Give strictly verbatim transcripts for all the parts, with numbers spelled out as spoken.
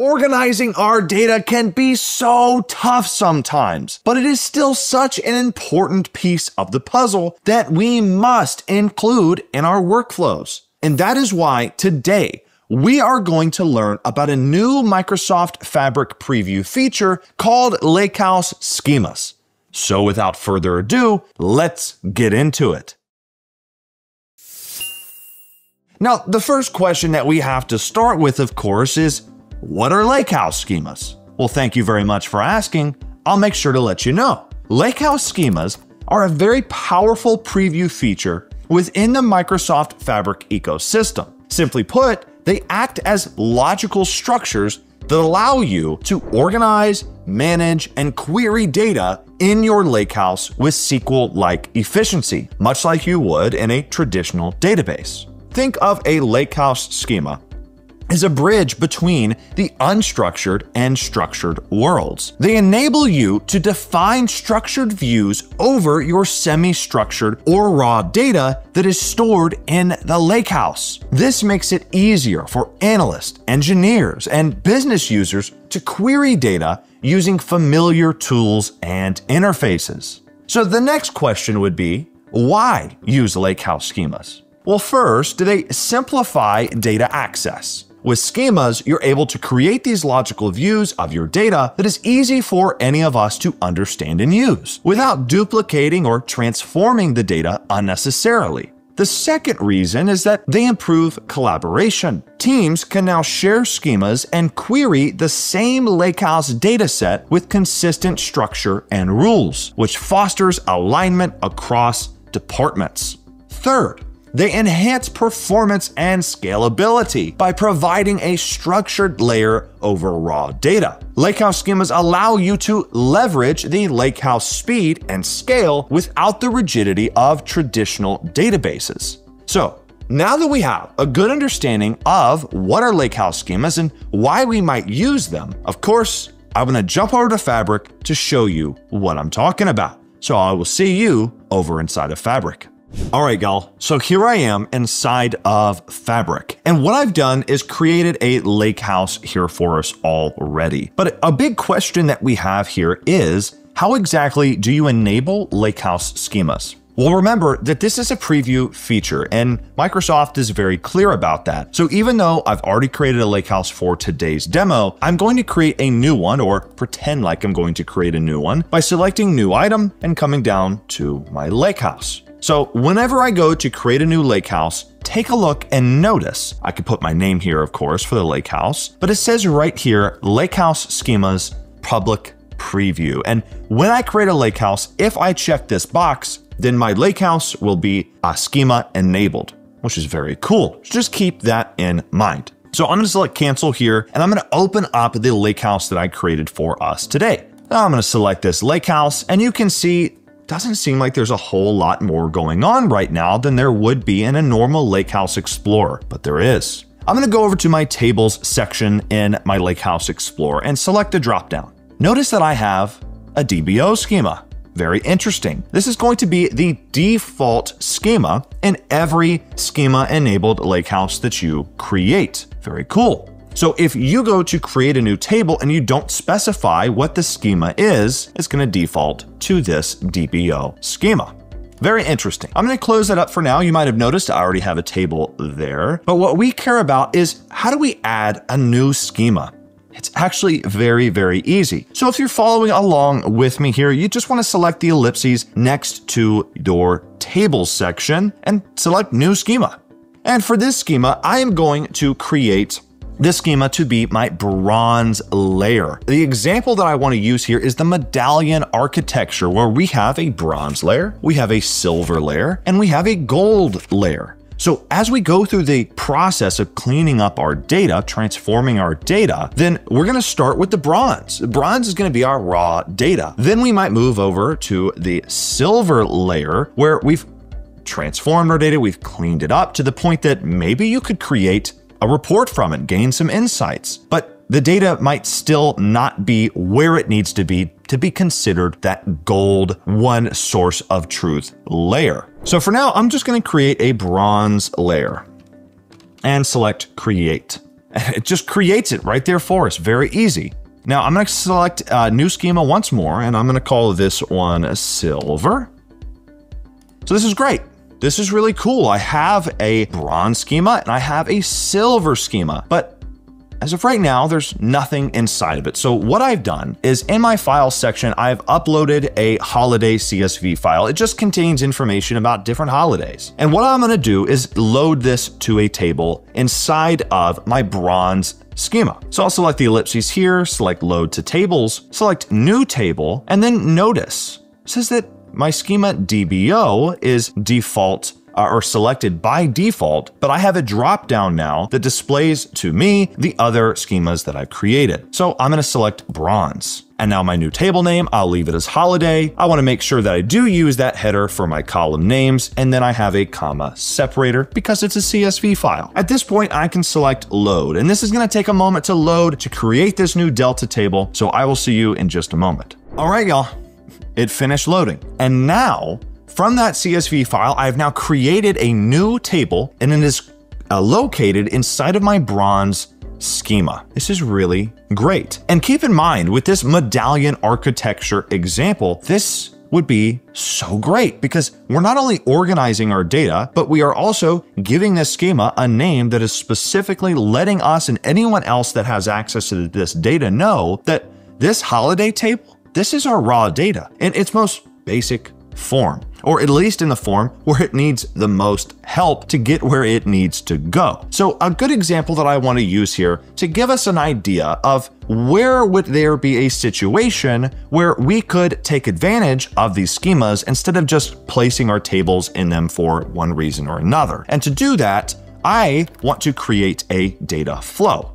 Organizing our data can be so tough sometimes, but it is still such an important piece of the puzzle that we must include in our workflows. And that is why today we are going to learn about a new Microsoft Fabric preview feature called Lakehouse Schemas. So without further ado, let's get into it. Now, the first question that we have to start with, of course, is what are Lakehouse Schemas? Well, thank you very much for asking. I'll make sure to let you know. Lakehouse Schemas are a very powerful preview feature within the Microsoft Fabric ecosystem. Simply put, they act as logical structures that allow you to organize, manage, and query data in your lakehouse with S Q L-like efficiency, much like you would in a traditional database. Think of a lakehouse schema is a bridge between the unstructured and structured worlds. They enable you to define structured views over your semi-structured or raw data that is stored in the lakehouse. This makes it easier for analysts, engineers, and business users to query data using familiar tools and interfaces. So the next question would be, why use lakehouse schemas? Well, first, they simplify data access. With schemas, you're able to create these logical views of your data that is easy for any of us to understand and use, without duplicating or transforming the data unnecessarily. The second reason is that they improve collaboration. Teams can now share schemas and query the same lakehouse dataset with consistent structure and rules, which fosters alignment across departments. Third, they enhance performance and scalability by providing a structured layer over raw data. Lakehouse schemas allow you to leverage the lakehouse speed and scale without the rigidity of traditional databases. So now that we have a good understanding of what are lakehouse schemas and why we might use them, of course, I'm going to jump over to Fabric to show you what I'm talking about. So I will see you over inside of Fabric. All right, y'all, so here I am inside of Fabric. And what I've done is created a lakehouse here for us already. But a big question that we have here is, how exactly do you enable lakehouse schemas? Well, remember that this is a preview feature, and Microsoft is very clear about that. So even though I've already created a lakehouse for today's demo, I'm going to create a new one, or pretend like I'm going to create a new one, by selecting New Item and coming down to my lakehouse. So whenever I go to create a new lakehouse, take a look and notice, I could put my name here, of course, for the lakehouse, but it says right here, Lakehouse Schemas Public Preview. And when I create a lakehouse, if I check this box, then my lakehouse will be uh, schema enabled, which is very cool. Just keep that in mind. So I'm gonna select cancel here, and I'm gonna open up the lakehouse that I created for us today. Now I'm gonna select this lakehouse, and you can see doesn't seem like there's a whole lot more going on right now than there would be in a normal Lakehouse Explorer, but there is. I'm gonna go over to my tables section in my Lakehouse Explorer and select the dropdown. Notice that I have a D B O schema. Very interesting. This is going to be the default schema in every schema-enabled Lakehouse that you create. Very cool. So if you go to create a new table and you don't specify what the schema is, it's going to default to this D B O schema. Very interesting. I'm going to close that up for now. You might have noticed I already have a table there, but what we care about is how do we add a new schema? It's actually very, very easy. So if you're following along with me here, you just want to select the ellipses next to your table section and select new schema. And for this schema, I am going to create this schema to be my bronze layer. The example that I want to use here is the medallion architecture, where we have a bronze layer, we have a silver layer, and we have a gold layer. So as we go through the process of cleaning up our data, transforming our data, then we're going to start with the bronze. Bronze is going to be our raw data. Then we might move over to the silver layer, where we've transformed our data, we've cleaned it up to the point that maybe you could create a report from it, gain some insights, but the data might still not be where it needs to be to be considered that gold one source of truth layer. So for now, I'm just going to create a bronze layer and select create. It just creates it right there for us, very easy. Now I'm gonna select uh, new schema once more, and I'm gonna call this one silver. So this is great. This is really cool. I have a bronze schema and I have a silver schema, but as of right now, there's nothing inside of it. So what I've done is in my file section, I've uploaded a holiday C S V file. It just contains information about different holidays. And what I'm gonna do is load this to a table inside of my bronze schema. So I'll select the ellipses here, select load to tables, select new table, and then notice it says that my schema D B O is default Uh, or selected by default, but I have a drop down now that displays to me the other schemas that I've created. So I'm gonna select bronze. And now my new table name, I'll leave it as holiday. I wanna make sure that I do use that header for my column names, and then I have a comma separator because it's a C S V file. At this point, I can select load, and this is gonna take a moment to load to create this new delta table, so I will see you in just a moment. All right, y'all, it finished loading. And now, from that C S V file, I have now created a new table, and it is uh, located inside of my bronze schema. This is really great. And keep in mind, with this medallion architecture example, this would be so great because we're not only organizing our data, but we are also giving this schema a name that is specifically letting us and anyone else that has access to this data know that this holiday table, this is our raw data in its most basic form, or at least in the form where it needs the most help to get where it needs to go. So a good example that I want to use here to give us an idea of where would there be a situation where we could take advantage of these schemas instead of just placing our tables in them for one reason or another. And to do that, I want to create a data flow.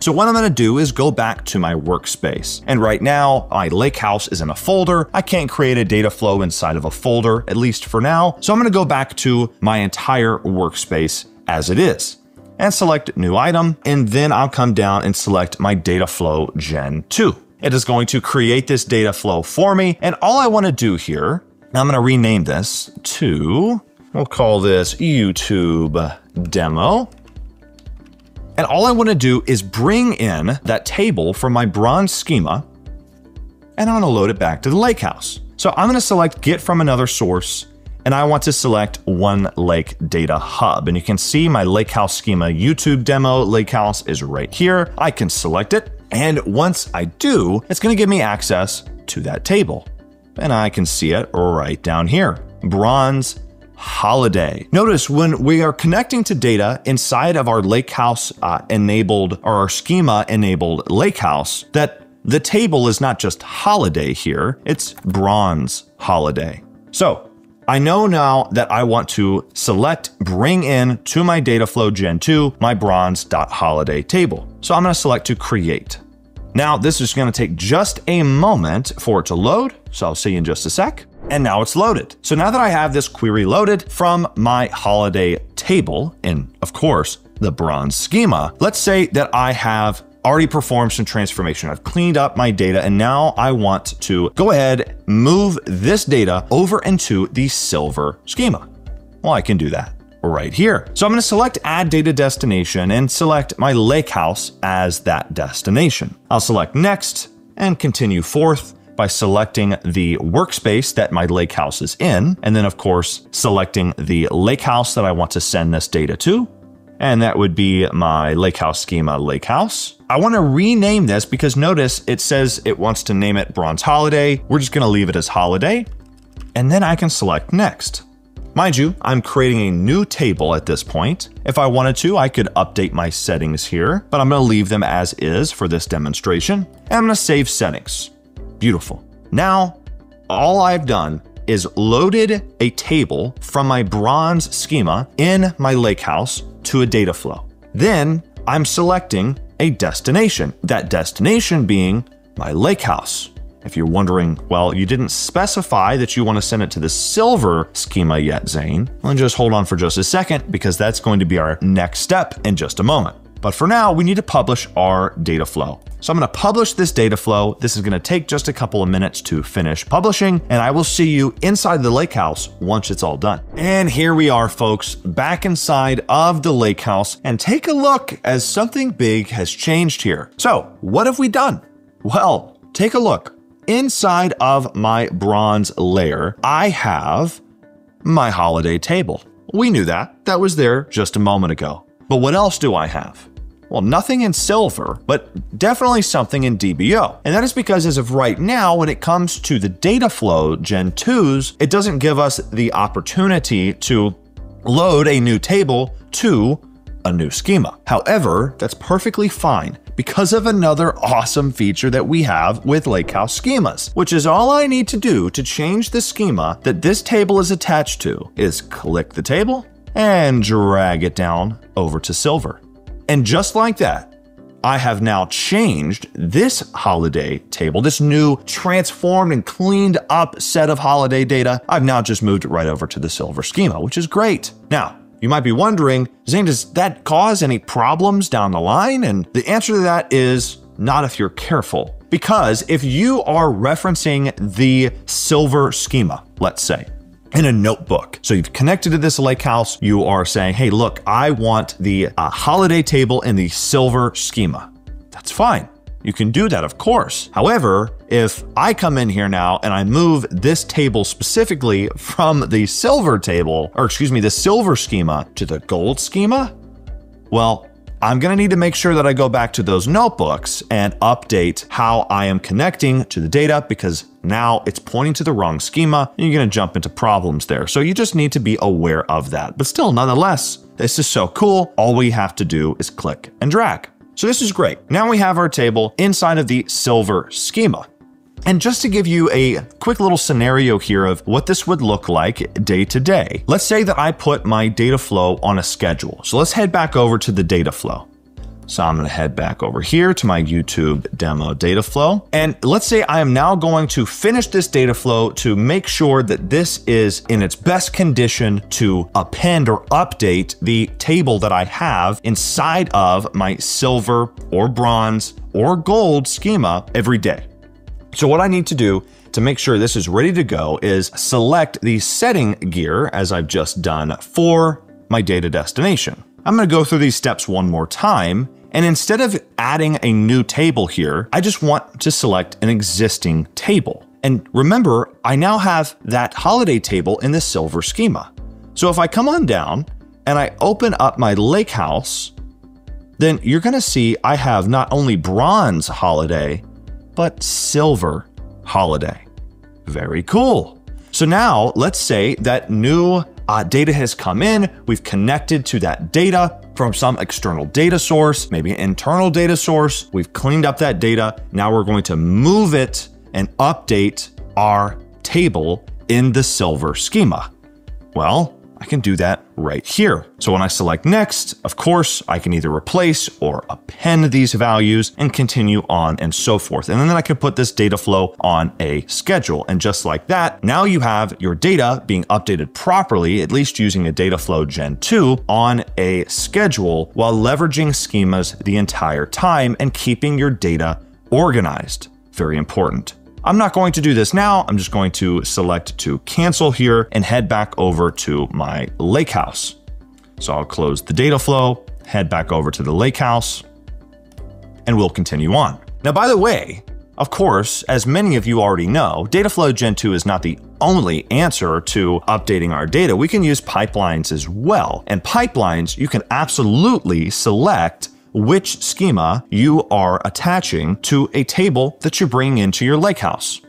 So what I'm gonna do is go back to my workspace. And right now, my Lakehouse is in a folder. I can't create a data flow inside of a folder, at least for now. So I'm gonna go back to my entire workspace as it is and select new item. And then I'll come down and select my Data Flow Gen two. It is going to create this data flow for me. And all I wanna do here, I'm gonna rename this to, we'll call this YouTube Demo. And all I want to do is bring in that table from my bronze schema, and I'm going to load it back to the Lakehouse. So I'm going to select get from another source, and I want to select OneLake Data Hub. And you can see my Lakehouse schema YouTube demo Lakehouse is right here. I can select it, and once I do, it's going to give me access to that table. And I can see it right down here, bronze holiday. Notice when we are connecting to data inside of our Lakehouse uh, enabled or our schema enabled Lakehouse, that the table is not just holiday here, it's bronze holiday. So I know now that I want to select bring in to my data flow gen two my bronze.holiday table. So I'm going to select to create. Now this is going to take just a moment for it to load. So I'll see you in just a sec. And now it's loaded. So now that I have this query loaded from my holiday table, and of course, the bronze schema, let's say that I have already performed some transformation. I've cleaned up my data, and now I want to go ahead, move this data over into the silver schema. Well, I can do that right here. So I'm gonna select add data destination and select my Lakehouse as that destination. I'll select next and continue forth by selecting the workspace that my Lakehouse is in, and then of course, selecting the Lakehouse that I want to send this data to. And that would be my Lakehouse schema Lakehouse. I wanna rename this because notice it says it wants to name it Bronze Holiday. We're just gonna leave it as Holiday. And then I can select Next. Mind you, I'm creating a new table at this point. If I wanted to, I could update my settings here, but I'm gonna leave them as is for this demonstration. And I'm gonna save settings. Beautiful. Now, all I've done is loaded a table from my bronze schema in my Lakehouse to a data flow. Then I'm selecting a destination, that destination being my Lakehouse. If you're wondering, well, you didn't specify that you want to send it to the silver schema yet, Zane. Well, just hold on for just a second because that's going to be our next step in just a moment. But for now, we need to publish our data flow. So I'm gonna publish this data flow. This is gonna take just a couple of minutes to finish publishing, and I will see you inside the lake house once it's all done. And here we are, folks, back inside of the lake house, and take a look as something big has changed here. So what have we done? Well, take a look. Inside of my bronze layer, I have my holiday table. We knew that, that was there just a moment ago. But what else do I have? Well, nothing in silver, but definitely something in D B O. And that is because as of right now, when it comes to the Data Flow Gen twos, it doesn't give us the opportunity to load a new table to a new schema. However, that's perfectly fine because of another awesome feature that we have with Lakehouse Schemas, which is all I need to do to change the schema that this table is attached to is click the table and drag it down over to silver. And just like that, I have now changed this holiday table, this new transformed and cleaned up set of holiday data. I've now just moved it right over to the silver schema, which is great. Now, you might be wondering, Zane, does that cause any problems down the line? And the answer to that is not if you're careful. Because if you are referencing the silver schema, let's say, in a notebook. So you've connected to this lake house, you are saying, hey, look, I want the uh, holiday table in the silver schema. That's fine. You can do that, of course. However, if I come in here now and I move this table specifically from the silver table, or excuse me, the silver schema to the gold schema, well, I'm gonna need to make sure that I go back to those notebooks and update how I am connecting to the data because now it's pointing to the wrong schema and you're gonna jump into problems there. So you just need to be aware of that. But still, nonetheless, this is so cool. All we have to do is click and drag. So this is great. Now we have our table inside of the silver schema. And just to give you a quick little scenario here of what this would look like day to day, let's say that I put my data flow on a schedule. So let's head back over to the data flow. So I'm gonna head back over here to my YouTube demo data flow. And let's say I am now going to finish this data flow to make sure that this is in its best condition to append or update the table that I have inside of my silver or bronze or gold schema every day. So what I need to do to make sure this is ready to go is select the setting gear as I've just done for my data destination. I'm gonna go through these steps one more time. And instead of adding a new table here, I just want to select an existing table. And remember, I now have that holiday table in the silver schema. So if I come on down and I open up my lake house, then you're gonna see I have not only bronze holiday, but silver holiday. Very cool. So now let's say that new uh, data has come in, we've connected to that data from some external data source, maybe an internal data source, we've cleaned up that data. Now we're going to move it and update our table in the silver schema. Well, I can do that right here. So when I select next, of course, I can either replace or append these values and continue on and so forth. And then I can put this data flow on a schedule. And just like that, now you have your data being updated properly, at least using a data flow Gen two on a schedule while leveraging schemas the entire time and keeping your data organized. Very important. I'm not going to do this now. I'm just going to select to cancel here and head back over to my lake house. So I'll close the data flow, head back over to the lake house, and we'll continue on. Now, by the way, of course, as many of you already know, Data Flow Gen two is not the only answer to updating our data. We can use pipelines as well. And pipelines, you can absolutely select which schema you are attaching to a table that you bring into your lake house.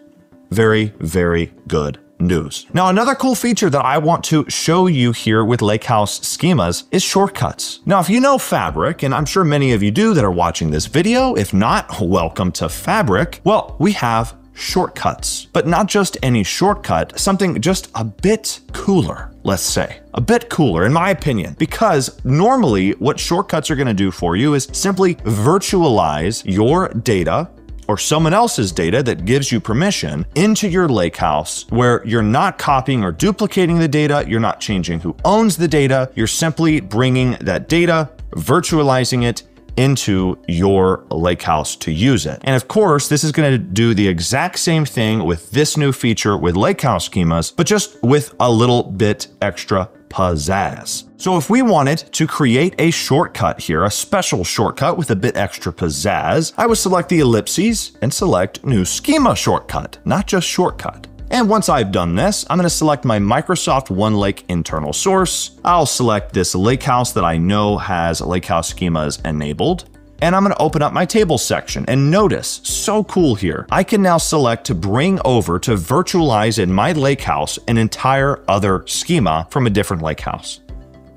Very, very good news. Now, another cool feature that I want to show you here with Lakehouse Schemas is shortcuts. Now, if you know Fabric, and I'm sure many of you do that are watching this video, if not, welcome to Fabric. Well, we have shortcuts, but not just any shortcut, something just a bit cooler, let's say. A bit cooler, in my opinion, because normally what shortcuts are gonna do for you is simply virtualize your data or someone else's data that gives you permission into your lake house where you're not copying or duplicating the data, you're not changing who owns the data, you're simply bringing that data, virtualizing it into your Lakehouse to use it. And of course, this is going to do the exact same thing with this new feature with Lakehouse Schemas, but just with a little bit extra pizzazz. So if we wanted to create a shortcut here, a special shortcut with a bit extra pizzazz, I would select the ellipses and select new schema shortcut, not just shortcut. And once I've done this, I'm going to select my Microsoft OneLake internal source. I'll select this Lakehouse that I know has Lakehouse Schemas enabled. And I'm going to open up my table section. And notice, so cool here, I can now select to bring over to virtualize in my Lakehouse an entire other schema from a different Lakehouse.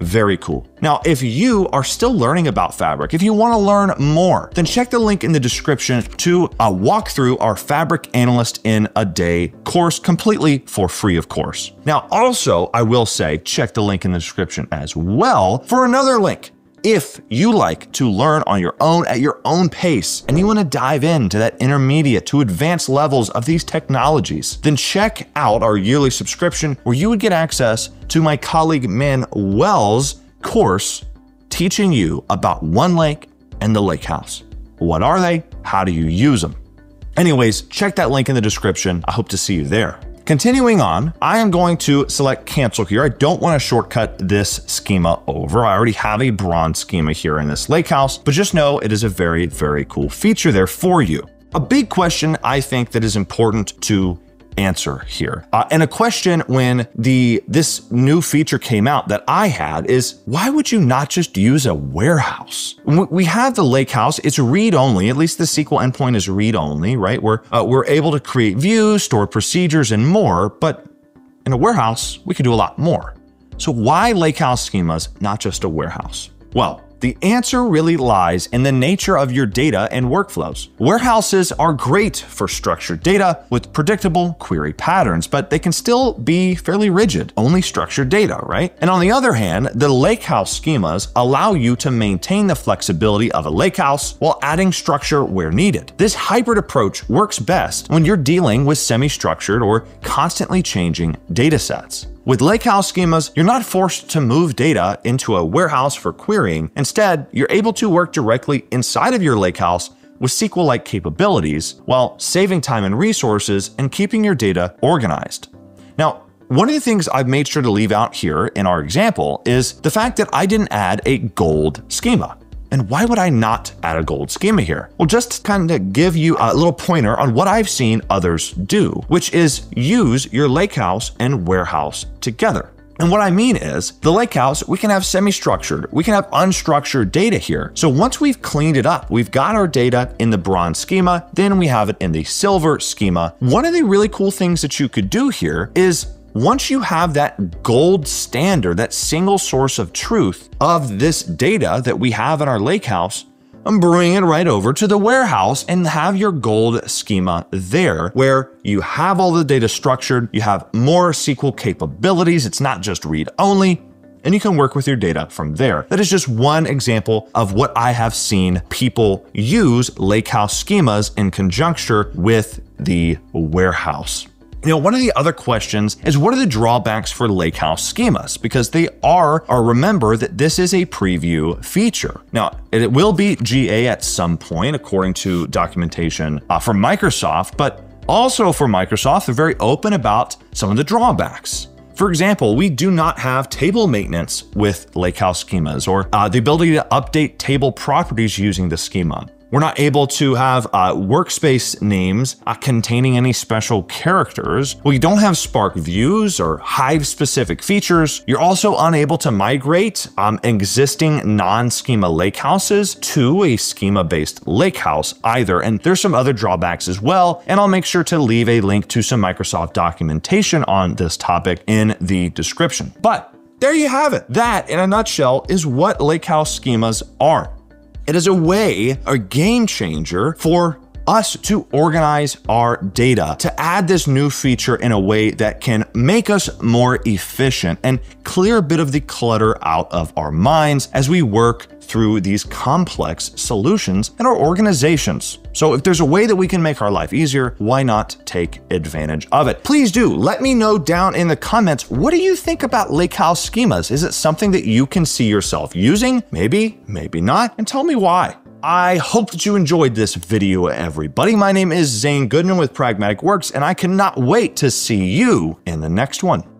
Very cool. Now, if you are still learning about Fabric, if you want to learn more, then check the link in the description to a walkthrough our Fabric Analyst in a Day course, completely for free, of course. Now, also, I will say, check the link in the description as well for another link. If you like to learn on your own at your own pace and you want to dive into that intermediate to advanced levels of these technologies, then check out our yearly subscription where you would get access to my colleague Man Wells' course teaching you about OneLake and the Lakehouse. What are they? How do you use them? Anyways, check that link in the description. I hope to see you there. Continuing on, I am going to select cancel here. I don't want to shortcut this schema over. I already have a bronze schema here in this Lakehouse, but just know it is a very, very cool feature there for you. A big question I think that is important to answer here. Uh, and a question when the this new feature came out that I had is, why would you not just use a warehouse? We have the Lakehouse, it's read-only, at least the S Q L endpoint is read-only, right? We're, uh, we're able to create views, store procedures, and more, but in a warehouse, we can do a lot more. So why Lakehouse Schemas, not just a warehouse? Well, the answer really lies in the nature of your data and workflows. Warehouses are great for structured data with predictable query patterns, but they can still be fairly rigid, only structured data, right? And on the other hand, the Lakehouse Schemas allow you to maintain the flexibility of a Lakehouse while adding structure where needed. This hybrid approach works best when you're dealing with semi-structured or constantly changing data sets. With Lakehouse Schemas, you're not forced to move data into a warehouse for querying. Instead, you're able to work directly inside of your Lakehouse with S Q L-like capabilities while saving time and resources and keeping your data organized. Now, one of the things I've made sure to leave out here in our example is the fact that I didn't add a gold schema. And why would I not add a gold schema here? Well, just kind of give you a little pointer on what I've seen others do, which is use your Lakehouse and warehouse together. And what I mean is the Lakehouse, we can have semi-structured, we can have unstructured data here. So once we've cleaned it up, we've got our data in the bronze schema, then we have it in the silver schema. One of the really cool things that you could do here is once you have that gold standard, that single source of truth of this data that we have in our Lakehouse, bring it right over to the warehouse and have your gold schema there where you have all the data structured, you have more S Q L capabilities, it's not just read-only, and you can work with your data from there. That is just one example of what I have seen people use Lakehouse Schemas in conjunction with the warehouse. You know, one of the other questions is what are the drawbacks for Lakehouse Schemas? Because they are, or remember that this is a preview feature. Now, it will be G A at some point, according to documentation uh, from Microsoft, but also for Microsoft, they're very open about some of the drawbacks. For example, we do not have table maintenance with Lakehouse Schemas or uh, the ability to update table properties using the schema. We're not able to have uh, workspace names uh, containing any special characters. We don't have Spark views or Hive specific features. You're also unable to migrate um, existing non-schema Lakehouses to a schema-based Lakehouse either. And there's some other drawbacks as well. And I'll make sure to leave a link to some Microsoft documentation on this topic in the description. But there you have it. That, in a nutshell, is what Lakehouse Schemas are. It is a way, a game changer for us to organize our data, to add this new feature in a way that can make us more efficient and clear a bit of the clutter out of our minds as we work through these complex solutions and our organizations. So if there's a way that we can make our life easier, why not take advantage of it? Please do let me know down in the comments, what do you think about Lakehouse Schemas? Is it something that you can see yourself using? Maybe, maybe not, and tell me why. I hope that you enjoyed this video, everybody. My name is Zane Goodman with Pragmatic Works, and I cannot wait to see you in the next one.